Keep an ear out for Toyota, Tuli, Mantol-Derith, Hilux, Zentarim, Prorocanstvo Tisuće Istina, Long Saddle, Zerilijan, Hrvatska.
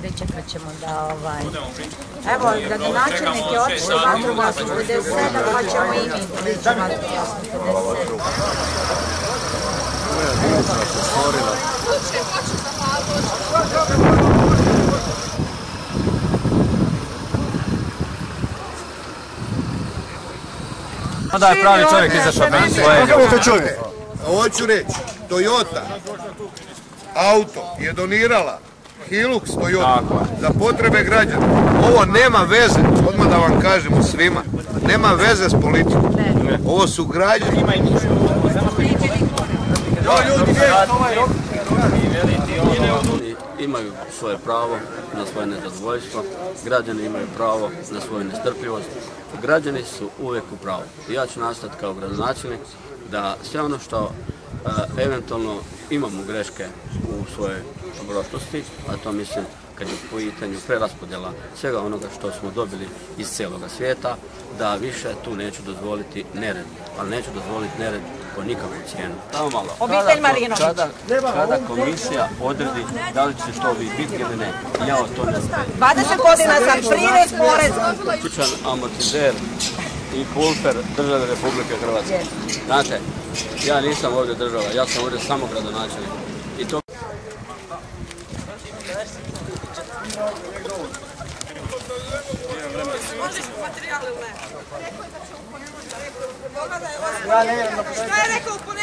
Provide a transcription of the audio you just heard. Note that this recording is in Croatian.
Pričekat ćemo da evo, gradonačelnik je otišao u vatrogastvo 57, pa ćemo i mi pričekati 57. No da je pravi čovjek izašao bez svoje. Kako to čovjek? Hoću reći, Toyota auto je donirala Hilux Toyota za potrebe građana. Ovo nema veze, odmah da vam kažemo svima, nema veze s politikom. Ovo su građani. Imaju svoje pravo na svoje nezadovoljstvo, građani imaju pravo na svoju nestrpljivost. Građani su uvijek u pravu. Ja ću nastati kao gradonačelnik da sve ono što eventualno imamo greške u svojoj prošlosti, a to mislim kad je u pitanju preraspodjela svega onoga što smo dobili iz cijeloga svijeta, da više tu neću dozvoliti nered, ali neću dozvoliti nered po nikakvu cijenu. Samo malo, kada komisija odredi da li će to biti ili ne, ja o to ne znam. 20 godina sam prirez porez. Kućan amortizer i pulper države Republike Hrvatske. Znate, ja nisam ovdje država, ja sam ovdje samo gradonačelnik. Možeš materijal ili ne? Rekao je da će uponirati, rekao je da je rekao. Šta je rekao uponirati?